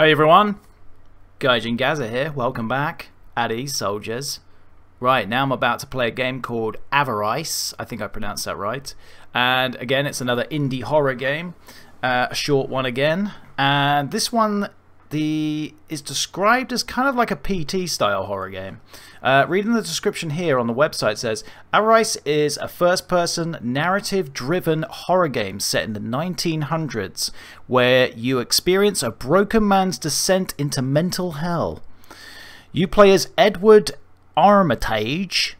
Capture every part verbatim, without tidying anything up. Hey everyone, Gaijin Gazza here, welcome back, at ease soldiers. Right, now I'm about to play a game called Avarice, I think I pronounced that right. And again, it's another indie horror game, uh, a short one again. And this one the is described as kind of like a P T style horror game. Uh, reading the description here on the website says, Avarice is a first-person, narrative-driven horror game set in the nineteen hundreds where you experience a broken man's descent into mental hell. You play as Edward Armitage,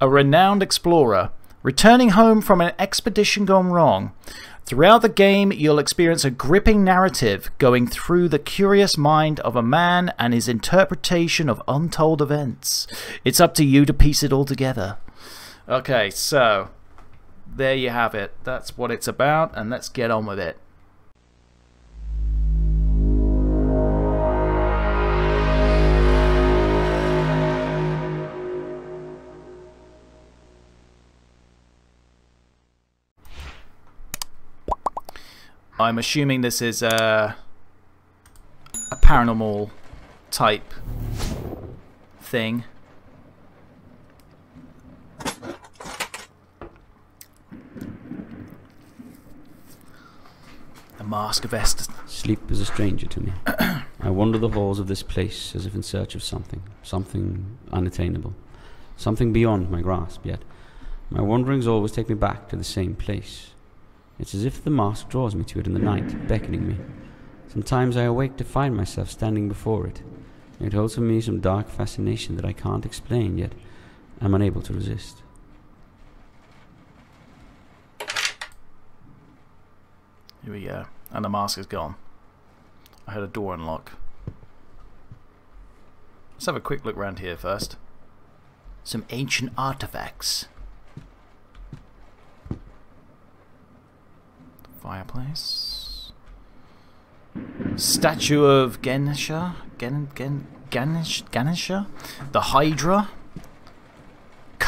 a renowned explorer, returning home from an expedition gone wrong. Throughout the game, you'll experience a gripping narrative going through the curious mind of a man and his interpretation of untold events. It's up to you to piece it all together. Okay, so there you have it. That's what it's about, and let's get on with it. I'm assuming this is a, a paranormal type thing. The mask of Est. Sleep is a stranger to me. I wander the halls of this place as if in search of something, something unattainable, something beyond my grasp, yet my wanderings always take me back to the same place. It's as if the mask draws me to it in the night, beckoning me. Sometimes I awake to find myself standing before it. It holds for me some dark fascination that I can't explain, yet I'm unable to resist. Here we go. And the mask is gone. I heard a door unlock. Let's have a quick look round here first. Some ancient artifacts. Fireplace. Statue of Ganesha. Gan Gan Ganesh Ganesha. The Hydra.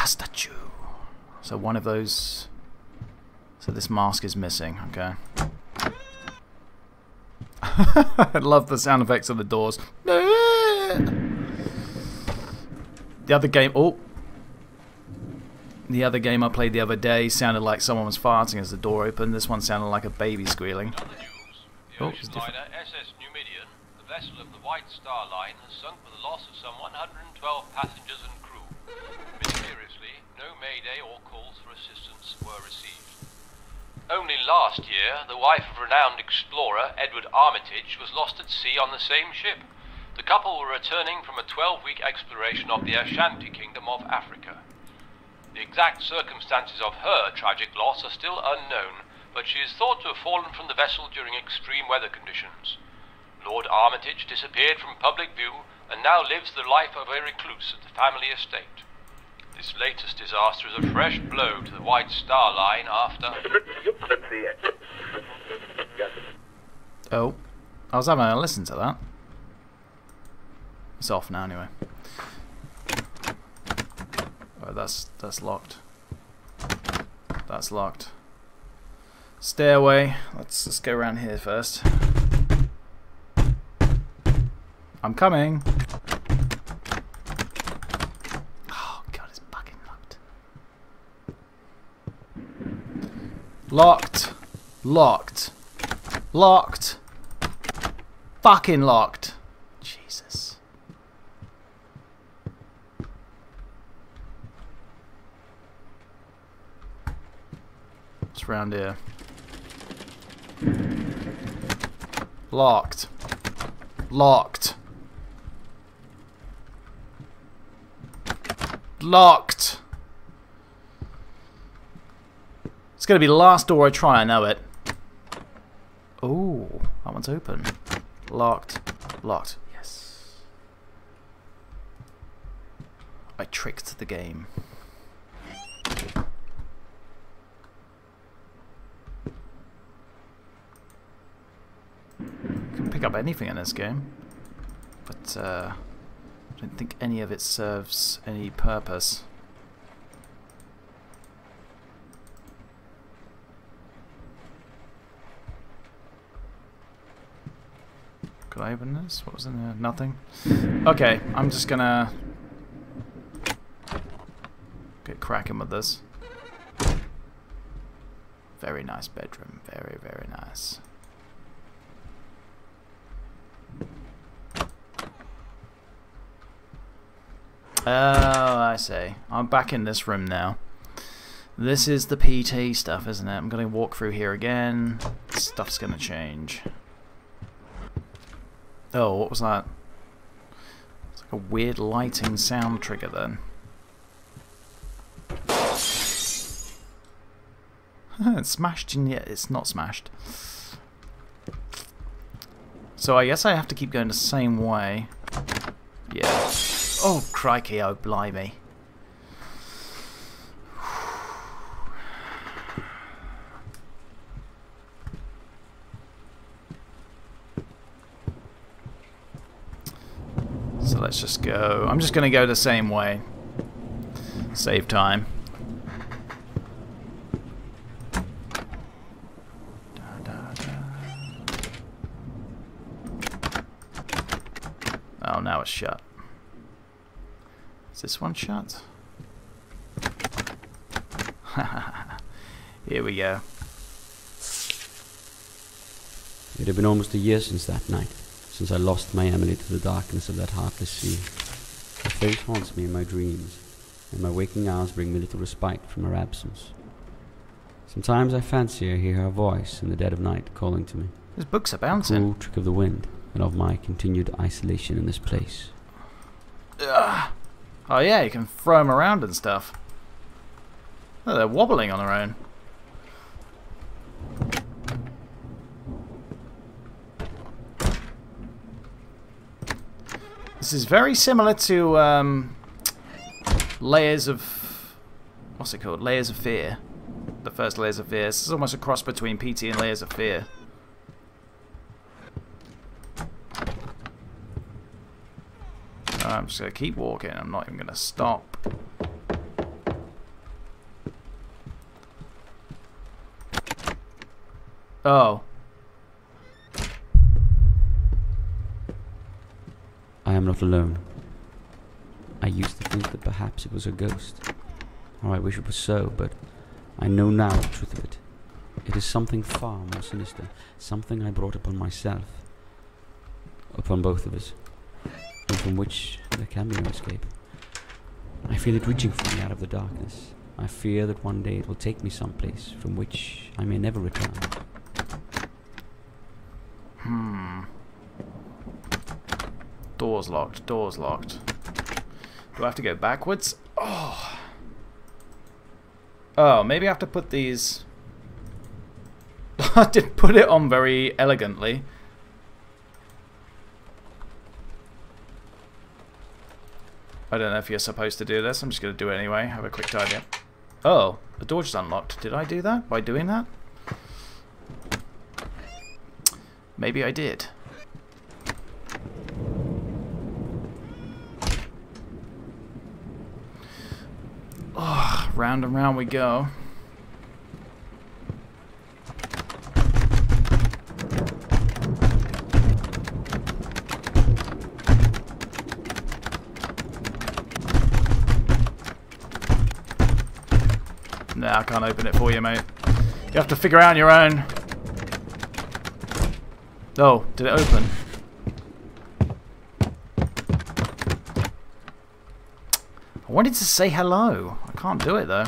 Statue. So one of those. So this mask is missing. Okay. I love the sound effects of the doors. The other game. Oh. The other game I played the other day sounded like someone was farting as the door opened. This one sounded like a baby squealing. Another news. The oh, ocean liner S S Numidian, the vessel of the White Star Line, has sunk with the loss of some one hundred twelve passengers and crew. Mysteriously, no mayday or calls for assistance were received. Only last year, the wife of renowned explorer Edward Armitage was lost at sea on the same ship. The couple were returning from a twelve-week exploration of the Ashanti Kingdom of Africa. The exact circumstances of her tragic loss are still unknown, but she is thought to have fallen from the vessel during extreme weather conditions. Lord Armitage disappeared from public view and now lives the life of a recluse at the family estate. This latest disaster is a fresh blow to the White Star Line after... Oh, I was having a listen to that. It's off now anyway. Oh, that's that's locked. That's locked. Stairway. Let's let's go around here first. I'm coming. Oh god, it's fucking locked. Locked. Locked. Locked. Fucking locked. Jesus. Around here. Locked. Locked. Locked. It's gonna be the last door I try, I know it. Ooh, that one's open. Locked. Locked. Yes. I tricked the game. Up anything in this game, but uh, I don't think any of it serves any purpose. Could I open this? What was in there? Nothing. Okay, I'm just gonna get cracking with this. Very nice bedroom. Very, very nice. Oh, I see. I'm back in this room now. This is the P T stuff, isn't it? I'm going to walk through here again. Stuff's going to change. Oh, what was that? It's like a weird lighting sound trigger then. It's smashed, and yet it's not smashed. So I guess I have to keep going the same way. Yeah. Oh, crikey, oh, blimey. So let's just go. I'm just going to go the same way. Save time. Oh, now it's shut. Is this one shut? Here we go. It had been almost a year since that night, since I lost my Emily to the darkness of that heartless sea. Her face haunts me in my dreams, and my waking hours bring me little respite from her absence. Sometimes I fancy I hear her voice in the dead of night calling to me. These books are bouncing. A cruel trick of the wind, and of my continued isolation in this place. Ugh. Oh yeah, you can throw them around and stuff. Oh, they're wobbling on their own. This is very similar to um, Layers of... What's it called? Layers of Fear. The first Layers of Fear. This is almost a cross between P T and Layers of Fear. I'm just going to keep walking. I'm not even going to stop. Oh. I am not alone. I used to think that perhaps it was a ghost. Oh, I wish it was so, but I know now the truth of it. It is something far more sinister. Something I brought upon myself. Upon both of us. From which there can be no escape. I feel it reaching for me out of the darkness. I fear that one day it will take me someplace from which I may never return. Hmm. Door's locked, door's locked. Do I have to go backwards? Oh. Oh, maybe I have to put these... I didn't put it on very elegantly. I don't know if you're supposed to do this. I'm just going to do it anyway. Have a quick tidy up. Oh, the door just unlocked. Did I do that by doing that? Maybe I did. Oh, round and round we go. Nah, I can't open it for you, mate. You have to figure out on your own. Oh, did it open? I wanted to say hello. I can't do it, though.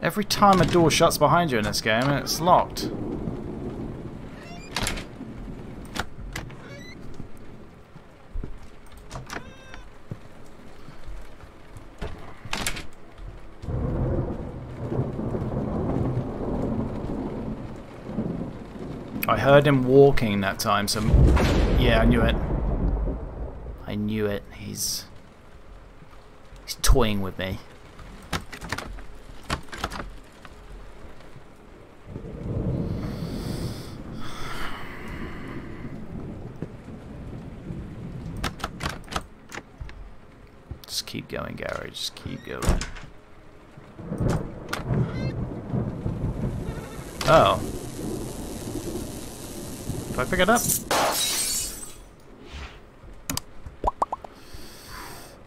Every time a door shuts behind you in this game, it's locked. I heard him walking that time, so... Yeah, I knew it. I knew it. He's... He's toying with me. Just keep going, Gary. Just keep going. Oh. I pick it up?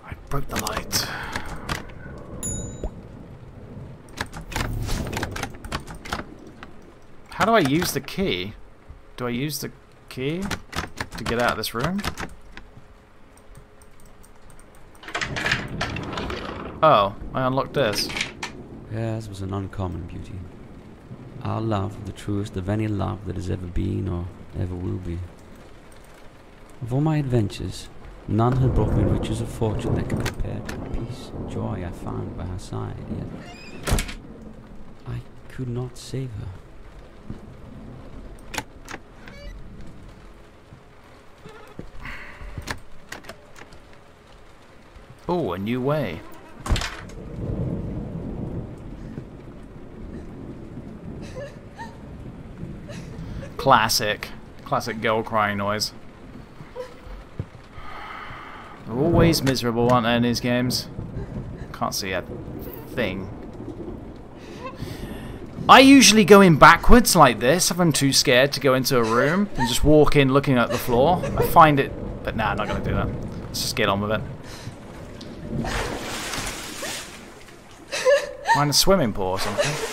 I broke the light. How do I use the key? Do I use the key to get out of this room? Oh, I unlocked this. Hers was an uncommon beauty. Our love, the truest of any love that has ever been or ever will be. Of all my adventures, none had brought me riches or fortune that could compare to the peace and joy I found by her side, yet I could not save her. Oh, a new way. Classic. Classic girl crying noise. They're always miserable, aren't they, in these games? Can't see a thing. I usually go in backwards like this if I'm too scared to go into a room and just walk in looking at the floor. I find it... But nah, I'm not going to do that. Let's just get on with it. Find a swimming pool or something.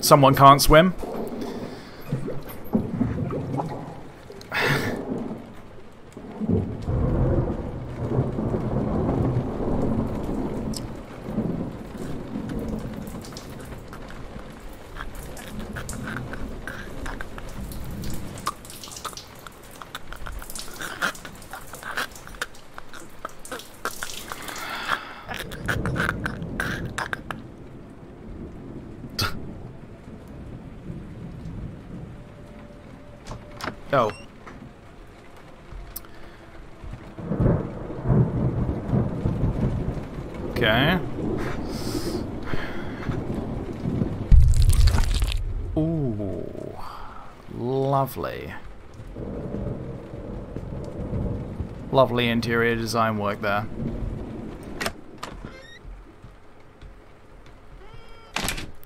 Someone can't swim. Oh. Okay. Ooh. Lovely. Lovely interior design work there.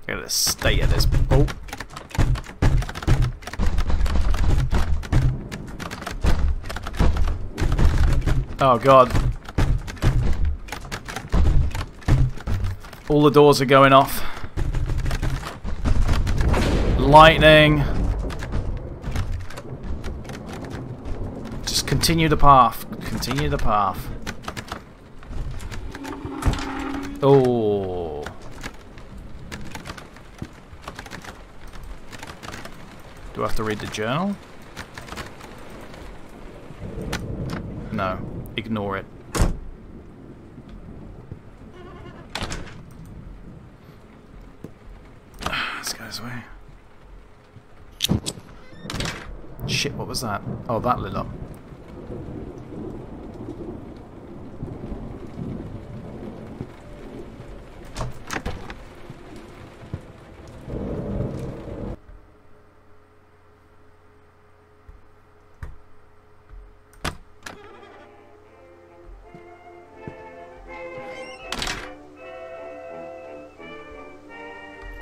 Gotta stay at this. Oh. Oh god. All the doors are going off. Lightning. Just continue the path. Continue the path. Oh. Do I have to read the journal? No. Ignore it. Let's go this way. Shit, what was that? Oh, that lit up.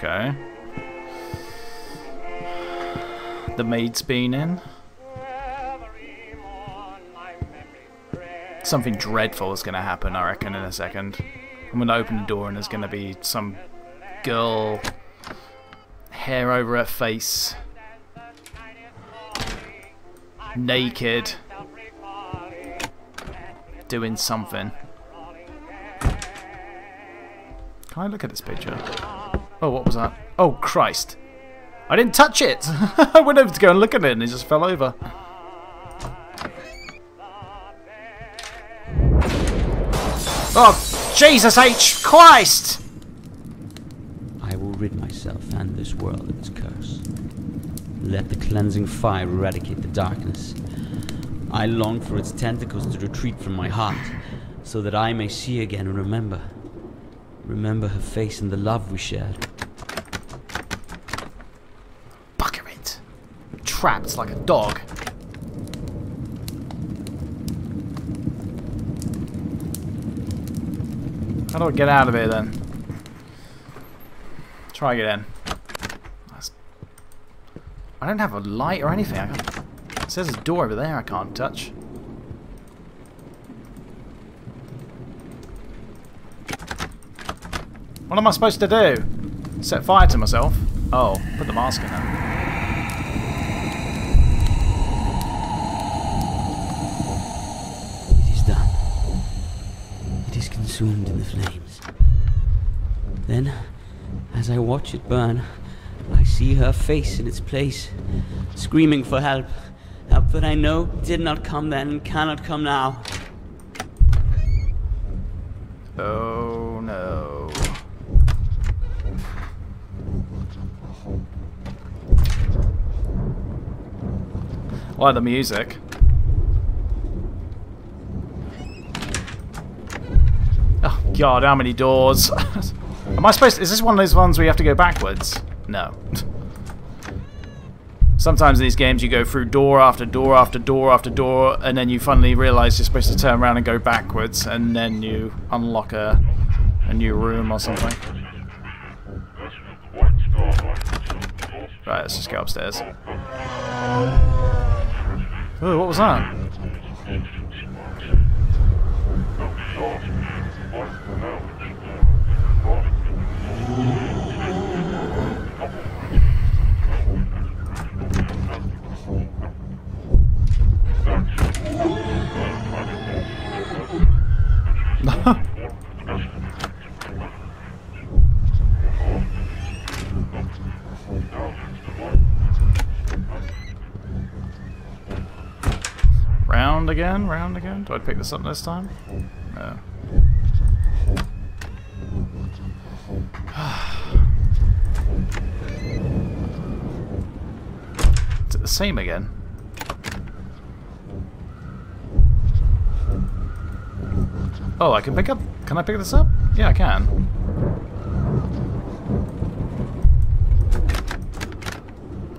Okay. The maid's been in. Something dreadful is going to happen, I reckon, in a second. I'm going to open the door and there's going to be some girl, hair over her face, naked, doing something. Can I look at this picture? Oh, what was that? Oh, Christ. I didn't touch it! I went over to go and look at it and it just fell over. Oh, Jesus H. Christ! I will rid myself and this world of its curse. Let the cleansing fire eradicate the darkness. I long for its tentacles to retreat from my heart, so that I may see again and remember. Remember her face and the love we shared. Bucket it. Trapped like a dog. How do I get out of here then? Try again. I don't have a light or anything. I can't. It says there's a door over there I can't touch. What am I supposed to do? Set fire to myself? Oh, put the mask in there. It is done. It is consumed in the flames. Then, as I watch it burn, I see her face in its place, screaming for help. Help that I know did not come then and cannot come now. Oh no. I like the music. Oh god, how many doors? Am I supposed to, is this one of those ones where you have to go backwards? No. Sometimes in these games you go through door after door after door after door and then you finally realise you're supposed to turn around and go backwards and then you unlock a, a new room or something. Right, let's just go upstairs. Ooh, what was that? Round again, round again. Do I pick this up this time? No. Is it the same again? Oh, I can pick up. Can I pick this up? Yeah, I can.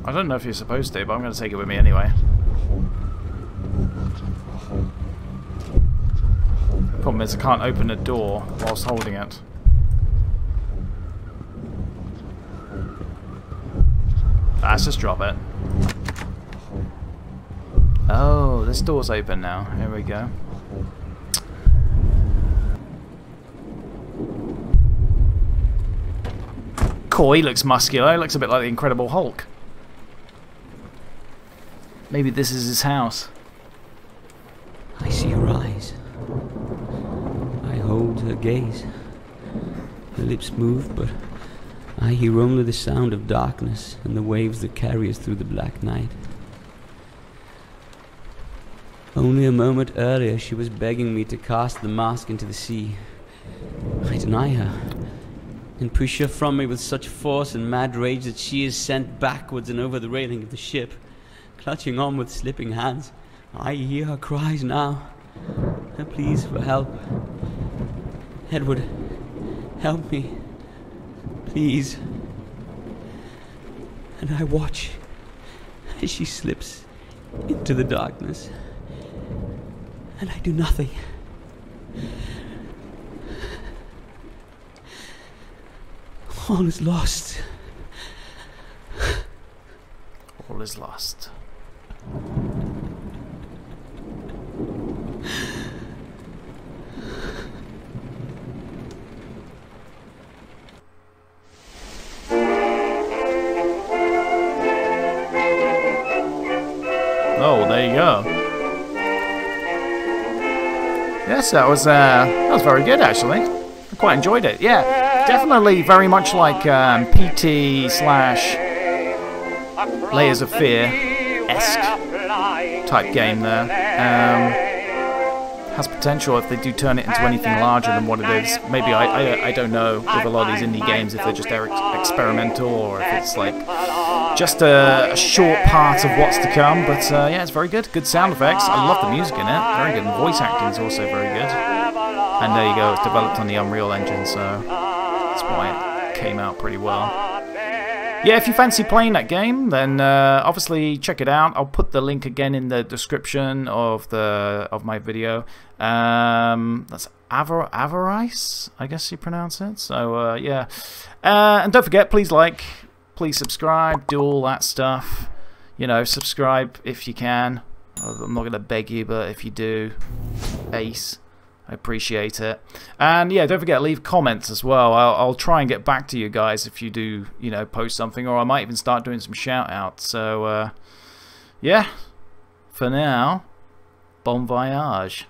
I don't know if you're supposed to, but I'm going to take it with me anyway. Problem is I can't open a door whilst holding it. Ah, let's just drop it. Oh, this door's open now. Here we go. Cool, he looks muscular. He looks a bit like the Incredible Hulk. Maybe this is his house. I see her eyes. I hold her gaze. Her lips move, but I hear only the sound of darkness and the waves that carry us through the black night. Only a moment earlier she was begging me to cast the mask into the sea. I deny her and push her from me with such force and mad rage that she is sent backwards and over the railing of the ship, clutching on with slipping hands. I hear her cries now, her pleas for help. Edward, help me, please. And I watch as she slips into the darkness, and I do nothing. All is lost. All is lost. Oh, there you go. Yes, that was uh, that was very good actually. I quite enjoyed it. Yeah, definitely very much like um, P T slash Layers of Fear-esque type game there. Um, has potential if they do turn it into anything larger than what it is. Maybe I I, I don't know with a lot of these indie games if they're just experimental or if it's like just a, a short part of what's to come, but uh, yeah, it's very good. Good sound effects. I love the music in it. Very good. And voice acting is also very good. And there you go. It's developed on the Unreal Engine, so that's why it came out pretty well. yeah, if you fancy playing that game, then uh, obviously check it out. I'll put the link again in the description of the of my video. Um, that's Avar Avarice, I guess you pronounce it. So uh, yeah, uh, and don't forget, please like, please subscribe, do all that stuff. You know, subscribe if you can. I'm not going to beg you, but if you do, ace. I appreciate it. And yeah, don't forget, leave comments as well. I'll, I'll try and get back to you guys if you do, you know, post something, or I might even start doing some shout-outs. So, uh, yeah, for now, bon voyage.